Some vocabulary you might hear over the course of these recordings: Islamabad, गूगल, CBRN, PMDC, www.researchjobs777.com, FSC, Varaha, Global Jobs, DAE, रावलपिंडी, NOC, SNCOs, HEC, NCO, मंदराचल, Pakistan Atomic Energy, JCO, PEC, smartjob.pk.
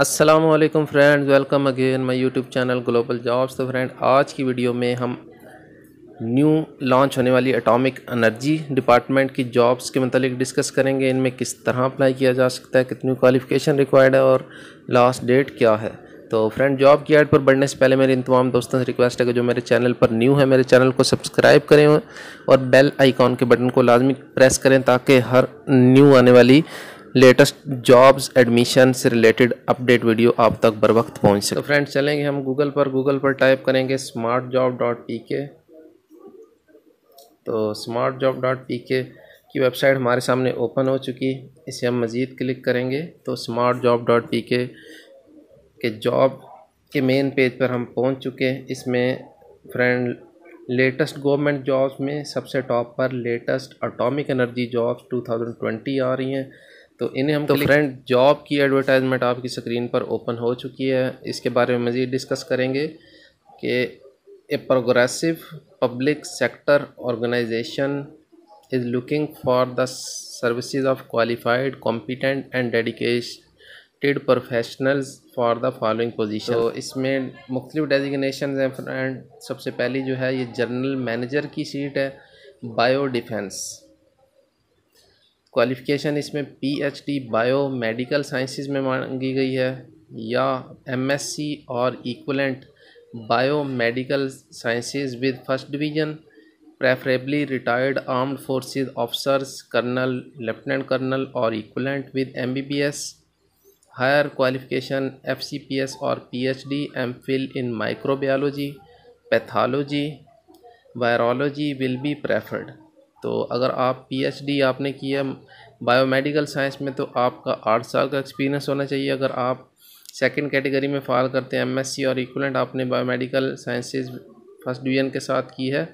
अस्सलामुअलैकुम friends, welcome again my YouTube channel global jobs. तो friend, आज की वीडियो में हम न्यू लॉन्च होने वाली एटॉमिक एनर्जी डिपार्टमेंट की जॉब्स के मतलब डिस्कस करेंगे। इनमें किस तरह अप्लाई किया जा सकता है, कितनी क्वालिफ़िकेशन रिक्वायर्ड है और लास्ट डेट क्या है। तो फ्रेंड, जॉब की ऐड पर बढ़ने से पहले मेरी इन तमाम दोस्तों से रिक्वेस्ट है कि जो मेरे चैनल पर न्यू है, मेरे चैनल को सब्सक्राइब करें और बेल आइकॉन के बटन को लाजमी प्रेस करें ताकि हर न्यू आने वाली लेटेस्ट जॉब्स एडमिशन से रिलेटेड अपडेट वीडियो आप तक बर वक्त पहुँच सके। तो फ्रेंड, चलेंगे हम गूगल पर टाइप करेंगे smartjob.pk। तो smartjob.pk की वेबसाइट हमारे सामने ओपन हो चुकी, इसे हम मज़ीद क्लिक करेंगे तो smartjob.pk के जॉब के मेन पेज पर हम पहुंच चुके हैं। इसमें फ्रेंड लेटेस्ट गवर्नमेंट जॉब्स में सबसे टॉप पर लेटेस्ट एटॉमिक एनर्जी जॉब्स 2020 आ रही हैं, तो इन्हें हम फ्रेंड जॉब की एडवर्टाइजमेंट आपकी स्क्रीन पर ओपन हो चुकी है। इसके बारे में मज़ीद डिस्कस करेंगे कि a progressive public sector organisation is looking for the services of qualified, competent and dedicated professionals for the following position. तो इसमें मुख्तलिफ डेजिग्नेशन हैं फ्रेंड। सबसे पहली जो है ये जनरल मैनेजर की सीट है, बायो डिफेंस। क्वालिफ़िकेशन इसमें पीएचडी बायो मेडिकल साइंसेज में मांगी गई है या एमएससी और equivalent bio medical sciences with first division, preferably retired armed forces officers, colonel, lieutenant colonel और equivalent with MBBS. Higher qualification FCPS और PhD, MPhil in microbiology, pathology, virology will be preferred. तो अगर आप PhD आपने किया biomedical science में तो आपका 8 साल का एक्सपीरियंस होना चाहिए। अगर आप सेकंड कैटेगरी में फॉल करते हैं, एमएससी और इक्वलेंट आपने बायोमेडिकल साइंसेज फर्स्ट डिवीज़न के साथ की है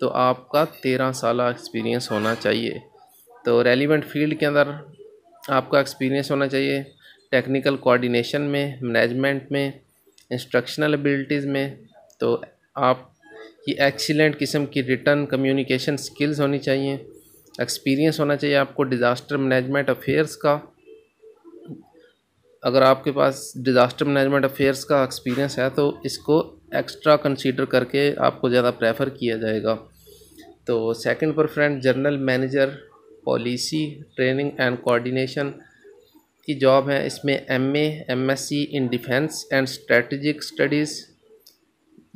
तो आपका 13 साल एक्सपीरियंस होना चाहिए। तो रेलिवेंट फील्ड के अंदर आपका एक्सपीरियंस होना चाहिए, टेक्निकल कोऑर्डिनेशन में, मैनेजमेंट में, इंस्ट्रक्शनल एबिलिटीज़ में। तो आप कि एक्सीलेंट किस्म की रिटर्न कम्युनिकेशन स्किल्स होनी चाहिए। एक्सपीरियंस होना चाहिए आपको डिज़ास्टर मैनेजमेंट अफेयर्स का। अगर आपके पास डिज़ास्टर मैनेजमेंट अफेयर्स का एक्सपीरियंस है तो इसको एक्स्ट्रा कंसीडर करके आपको ज़्यादा प्रेफर किया जाएगा। तो सेकंड पर friend general manager policy training and coordination की जॉब है। इसमें MSc in defence and strategic studies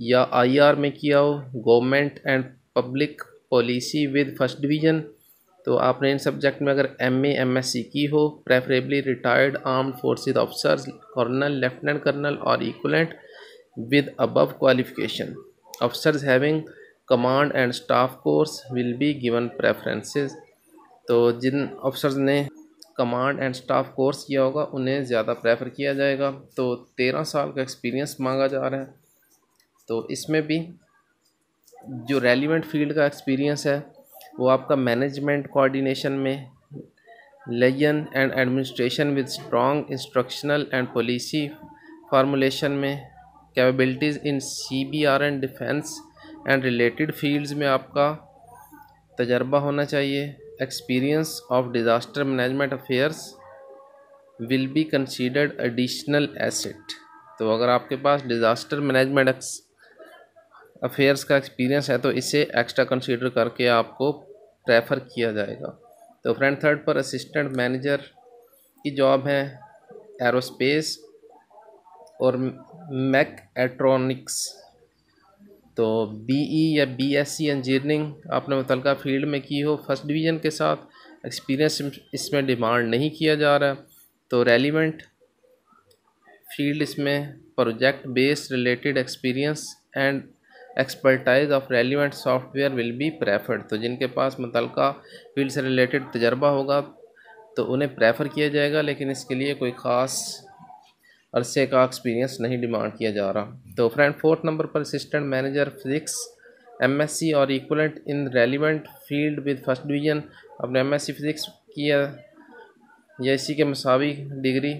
या आईआर में किया हो, government and public policy with first division. तो आपने इन सब्जेक्ट में अगर एमएससी की हो, preferably retired armed forces officers, colonel, lieutenant colonel और equivalent with above qualification. Officers having command and staff course will be given preferences. तो जिन ऑफिसर्स ने कमांड एंड स्टाफ कोर्स किया होगा उन्हें ज़्यादा प्रेफर किया जाएगा। तो 13 साल का एक्सपीरियंस मांगा जा रहा है। तो इसमें भी जो रेलिवेंट फील्ड का एक्सपीरियंस है वो आपका मैनेजमेंट कोऑर्डिनेशन में, liaison and administration with strong instructional and policy formulation में, capabilities in CBRN defence and related fields में आपका तजर्बा होना चाहिए। Experience of disaster management affairs will be considered additional asset. तो अगर आपके पास डिज़ास्टर मैनेजमेंट अफेयर्स का एक्सपीरियंस है तो इसे एक्स्ट्रा कंसीडर करके आपको प्रेफर किया जाएगा। तो फ्रेंड, थर्ड पर असिस्टेंट मैनेजर की जॉब है एरोस्पेस और मैकेट्रॉनिक्स। तो BE या BSc इंजीनियरिंग आपने मुतलका फील्ड में की हो, फर्स्ट डिवीज़न के साथ, एक्सपीरियंस इसमें डिमांड नहीं किया जा रहा। तो रेलिवेंट फील्ड इसमें project based related experience and expertise of relevant software will be preferred. तो जिनके पास मुतलका फील्ड से रिलेटेड तजर्बा होगा तो उन्हें प्रेफर किया जाएगा, लेकिन इसके लिए कोई ख़ास अरसे का एक्सपीरियंस नहीं डिमांड किया जा रहा। तो फ्रेंड, फोर्थ नंबर पर असिस्टेंट मैनेजर फिजिक्स, एमएससी और equivalent in relevant field with first division. अपने एमएससी फिजिक्स किया या इसी के मुसावी डिग्री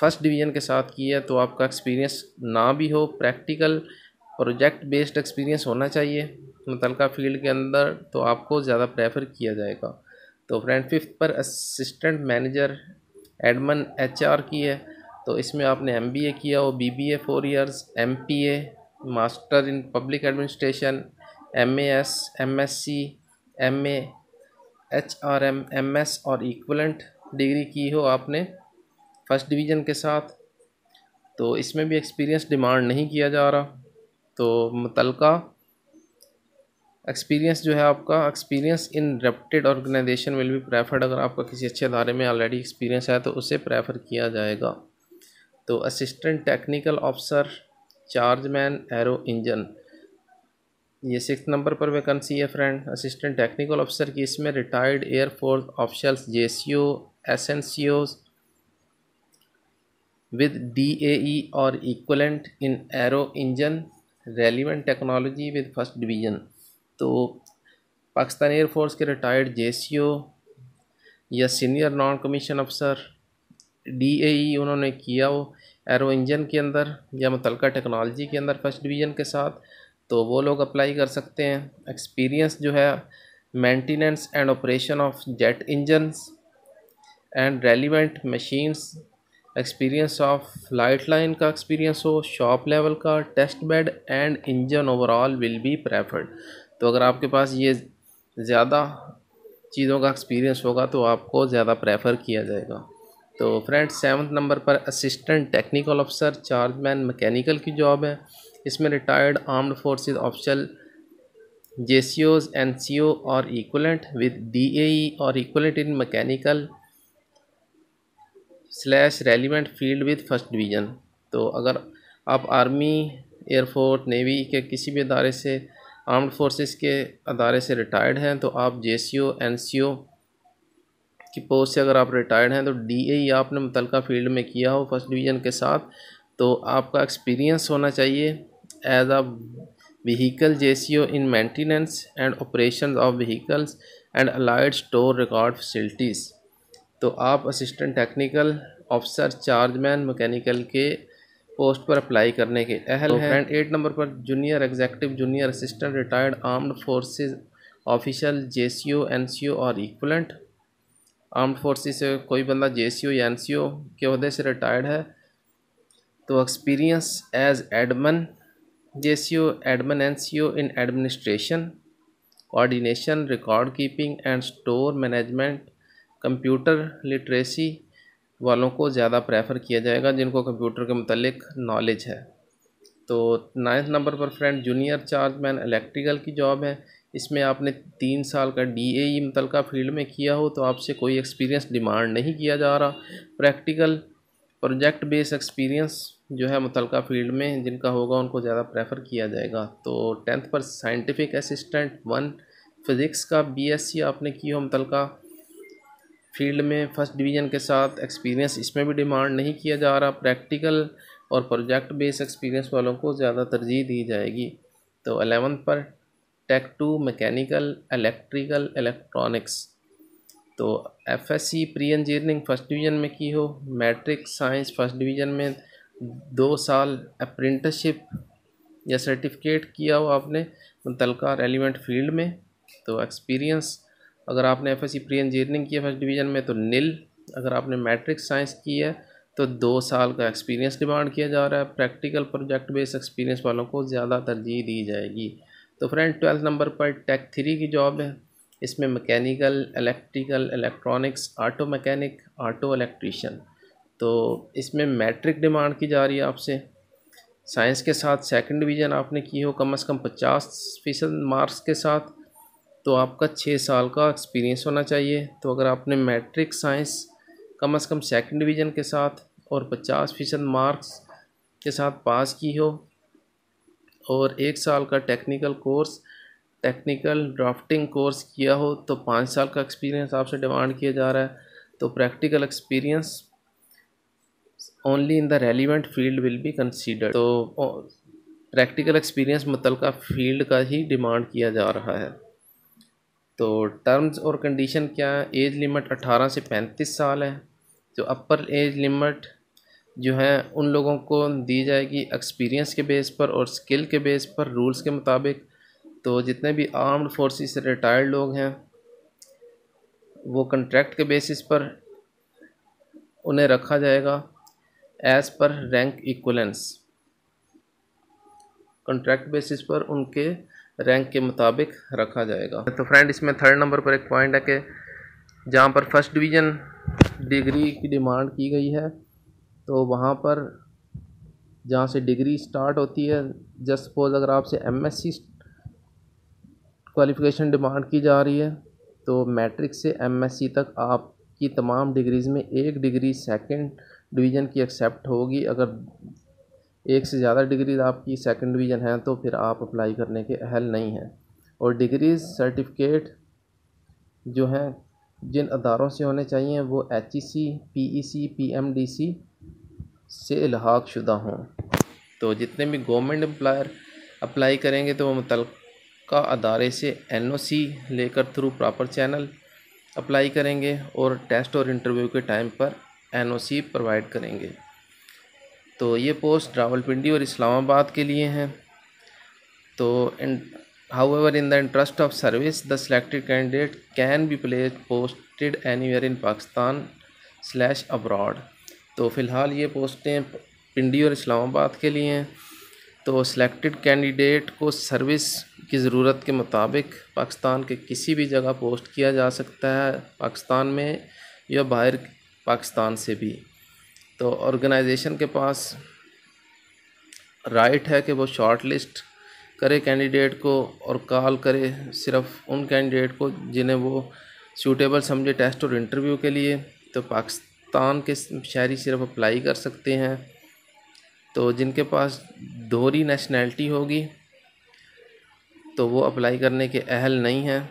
फर्स्ट डिवीज़न के साथ की है तो आपका एक्सपीरियंस ना भी हो, प्रैक्टिकल प्रोजेक्ट बेस्ड एक्सपीरियंस होना चाहिए मुतलका फील्ड के अंदर, तो आपको ज़्यादा प्रेफर किया जाएगा। तो फ्रेंड, फिफ्थ पर असिस्टेंट मैनेजर एडमिन HR की है। तो इसमें आपने MBA किया हो, BBA 4 years, MPA master in public administration, MAS, MSc, MA, HRM, MS और इक्वलेंट डिग्री की हो आपने फर्स्ट डिवीज़न के साथ, तो इसमें भी एक्सपीरियंस डिमांड नहीं किया जा रहा। तो मुतलका एक्सपीरियंस जो है आपका experience in reputed organisation will be preferred, अगर आपका किसी अच्छे अदारे में ऑलरेडी एक्सपीरियंस है तो उसे प्रेफर किया जाएगा। तो assistant technical officer, chargeman, aero engine, ये 6 नंबर पर वैकेंसी है फ्रेंड असिस्टेंट टेक्निकल ऑफिसर की। इसमें retired air force officers, JCO, SNCOs with DAE और equivalent in aero engine, relevant technology with first division. तो पाकिस्तान एयरफोर्स के रिटायर्ड JCO या senior non commission अफसर, DAE उन्होंने किया हो एरो इंजन के अंदर या मुतलका टेक्नोलॉजी के अंदर फर्स्ट डिवीज़न के साथ, तो वो लोग अप्लाई कर सकते हैं। एक्सपीरियंस जो है maintenance and operation of jet engines and relevant machines, experience of light line का एक्सपीरियंस हो, शॉप लेवल का, test bed and engine overall will be preferred. तो अगर आपके पास ये ज़्यादा चीज़ों का एक्सपीरियंस होगा तो आपको ज़्यादा प्रेफर किया जाएगा। तो फ्रेंड्स 7 नंबर पर assistant technical officer, chargeman mechanical की जॉब है। इसमें retired armed forces officer, JCOs, NCO और इक्वलेंट विद DAE और equivalent in mechanical / relevant field with first division. तो अगर आप आर्मी, एयरफोर्स, नेवी के किसी भी अदारे से, आर्म्ड फोर्सेस के अदारे से रिटायर्ड हैं तो आप JCO, NCO की पोस्ट से अगर आप रिटायर्ड हैं तो DAE आपने मुतलका फील्ड में किया हो फर्स्ट डिवीज़न के साथ, तो आपका एक्सपीरियंस होना चाहिए as a vehicle JCO in maintenance and operation of vehicles and allied store record facilities. तो आप assistant technical officer, chargeman mechanical के पोस्ट पर अप्लाई करने के अहल हैं। फ्रेंड 8 नंबर पर junior executive, junior assistant, retired armed forces officer, JCO, NCO और इक्वलेंट। आर्म्ड फोर्सेस से कोई बंदा JCO या NCO के अहदे से रिटायर्ड है तो experience as admin JCO, admin NCO in administration, coordination, record keeping and store management. Computer literacy वालों को ज़्यादा प्रेफर किया जाएगा जिनको कंप्यूटर के मुतालिक नॉलेज है। तो 9 नंबर पर फ्रेंड जूनियर चार्जमैन इलेक्ट्रिकल की जॉब है। इसमें आपने 3 साल का DAE मुतलका फील्ड में किया हो तो आपसे कोई एक्सपीरियंस डिमांड नहीं किया जा रहा। प्रैक्टिकल प्रोजेक्ट बेस्ड एक्सपीरियंस जो है मुतलका फील्ड में जिनका होगा उनको ज़्यादा प्रेफर किया जाएगा। तो 10th पर साइंटिफिक असिस्टेंट 1 फिज़िक्स का BSc आपने किया हो मुतलका फील्ड में फर्स्ट डिवीज़न के साथ, एक्सपीरियंस इसमें भी डिमांड नहीं किया जा रहा। प्रैक्टिकल और प्रोजेक्ट बेस्ड एक्सपीरियंस वालों को ज़्यादा तरजीह दी जाएगी। तो 11 पर Tech 2 मैकेनिकल, इलेक्ट्रिकल, इलेक्ट्रॉनिक्स। तो FSC pre engineering first division में की हो, मैट्रिक साइंस फर्स्ट डिवीज़न में 2 साल अप्रेंटिसशिप या सर्टिफिकेट किया हो आपने मुतलका रेलिवेंट फील्ड में, तो एक्सपीरियंस अगर आपने FSC प्री इंजीनियरिंग की है फर्स्ट डिवीज़न में तो नील, अगर आपने मैट्रिक साइंस की है तो 2 साल का एक्सपीरियंस डिमांड किया जा रहा है। प्रैक्टिकल प्रोजेक्ट बेस्ड एक्सपीरियंस वालों को ज़्यादा तरजीह दी जाएगी। तो फ्रेंड 12 नंबर पर Tech 3 की जॉब है। इसमें mechanical, electrical, electronics, auto mechanic, auto electrician. तो इसमें मैट्रिक डिमांड की जा रही है आपसे, साइंस के साथ सेकेंड डिवीज़न आपने की हो कम अज़ कम 50% मार्क्स के साथ, तो आपका 6 साल का एक्सपीरियंस होना चाहिए। तो अगर आपने मैट्रिक साइंस कम अज़ कम सेकंड डिवीज़न के साथ और 50% मार्क्स के साथ पास की हो और 1 साल का technical course, technical drafting course किया हो तो 5 साल का एक्सपीरियंस आपसे डिमांड किया जा रहा है। तो practical experience only in the relevant field will be considered. तो प्रैक्टिकल एक्सपीरियंस मुतलका फील्ड का ही डिमांड किया जा रहा है। तो टर्म्स और कंडीशन क्या है, एज लिमिट 18 से 35 साल है। जो अपर एज लिमिट जो है उन लोगों को दी जाएगी एक्सपीरियंस के बेस पर और स्किल के बेस पर, रूल्स के मुताबिक। तो जितने भी आर्म्ड फोर्सेस से रिटायर्ड लोग हैं वो कंट्रैक्ट के बेसिस पर उन्हें रखा जाएगा as per rank equivalence, contract basis पर उनके रैंक के मुताबिक रखा जाएगा। तो फ्रेंड इसमें थर्ड नंबर पर एक पॉइंट है कि जहाँ पर फर्स्ट डिवीज़न डिग्री की डिमांड की गई है, तो वहाँ पर जहाँ से डिग्री स्टार्ट होती है, जस्ट सपोज अगर आपसे एमएससी क्वालिफ़िकेशन डिमांड की जा रही है तो मैट्रिक से एमएससी तक आपकी तमाम डिग्रीज़ में एक डिग्री सेकंड डिवीज़न की एक्सेप्ट होगी। अगर एक से ज़्यादा डिग्रीज आपकी सेकंड डिवीज़न है तो फिर आप अप्लाई करने के अहल नहीं हैं। और डिग्रीज सर्टिफिकेट जो हैं जिन अदारों से होने चाहिए वो HEC, PEC, PMDC से इल्हाक शुदा हों। तो जितने भी गवर्नमेंट एम्प्लायर अप्लाई करेंगे तो वो मुतलका अदारे से NOC लेकर थ्रू प्रॉपर चैनल अप्लाई करेंगे और टेस्ट और इंटरव्यू के टाइम पर NOC प्रोवाइड करेंगे। तो ये पोस्ट रावलपिंडी और इस्लामाबाद के लिए हैं। तो however in the interest of service the selected candidate can be placed posted anywhere in Pakistan/abroad। तो फ़िलहाल ये पोस्टें पिंडी और इस्लामाबाद के लिए हैं। तो सिलेक्टेड कैंडिडेट को सर्विस की ज़रूरत के मुताबिक पाकिस्तान के किसी भी जगह पोस्ट किया जा सकता है, पाकिस्तान में या बाहर पाकिस्तान से भी। तो ऑर्गेनाइजेशन के पास राइट है कि वो शॉर्ट लिस्ट करे कैंडिडेट को और कॉल करे सिर्फ उन कैंडिडेट को जिन्हें वो सूटेबल समझे टेस्ट और इंटरव्यू के लिए। तो पाकिस्तान के शहरी सिर्फ अप्लाई कर सकते हैं। तो जिनके पास दोहरी नेशनैलिटी होगी तो वो अप्लाई करने के अहल नहीं हैं।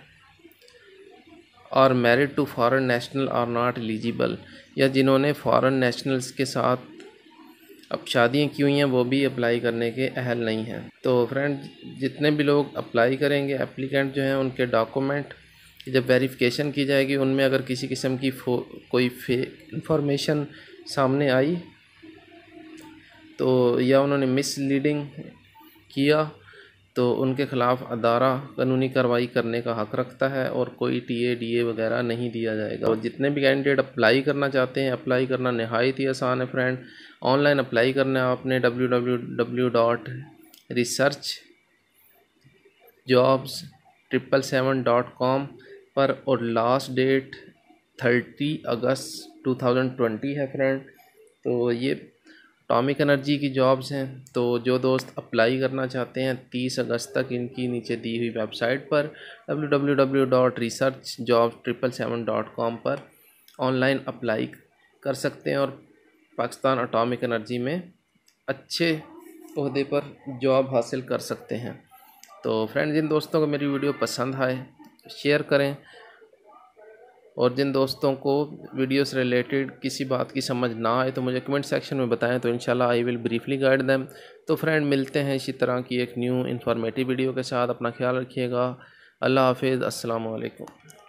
और married to foreign national are not eligible, या जिन्होंने फॉरेन नेशनल्स के साथ अब शादियाँ की हुई हैं वो भी अप्लाई करने के अहल नहीं हैं। तो फ्रेंड जितने भी लोग अप्लाई करेंगे एप्लीकेंट जो हैं उनके डॉक्यूमेंट जब वेरिफिकेशन की जाएगी उनमें अगर किसी किस्म की कोई फेक इंफॉर्मेशन सामने आई तो या उन्होंने मिसलीडिंग किया तो उनके ख़िलाफ़ अदारा कानूनी कार्रवाई करने का हक़ रखता है और कोई TA DA वगैरह नहीं दिया जाएगा। और जितने भी कैंडिडेट अप्लाई करना चाहते हैं, अप्लाई करना नहायत ही आसान है फ्रेंड। ऑनलाइन अप्लाई करना आपने www.researchjobs777.com पर और लास्ट डेट 30 अगस्त 2020 है फ्रेंड। तो ये एटॉमिक एनर्जी की जॉब्स हैं। तो जो दोस्त अप्लाई करना चाहते हैं 30 अगस्त तक इनकी नीचे दी हुई वेबसाइट पर www.researchjobs777.com पर ऑनलाइन अप्लाई कर सकते हैं और पाकिस्तान एटॉमिक एनर्जी में अच्छे ओहदे पर जॉब हासिल कर सकते हैं। तो फ्रेंड जिन दोस्तों को मेरी वीडियो पसंद आए शेयर करें, और जिन दोस्तों को वीडियो से रिलेटेड किसी बात की समझ ना आए तो मुझे कमेंट सेक्शन में बताएं, तो इंशाल्लाह I will briefly guide them. तो फ्रेंड मिलते हैं इसी तरह की एक न्यू इन्फॉर्मेटिव वीडियो के साथ। अपना ख्याल रखिएगा। अल्लाह हाफिज़। अस्सलाम वालेकुम।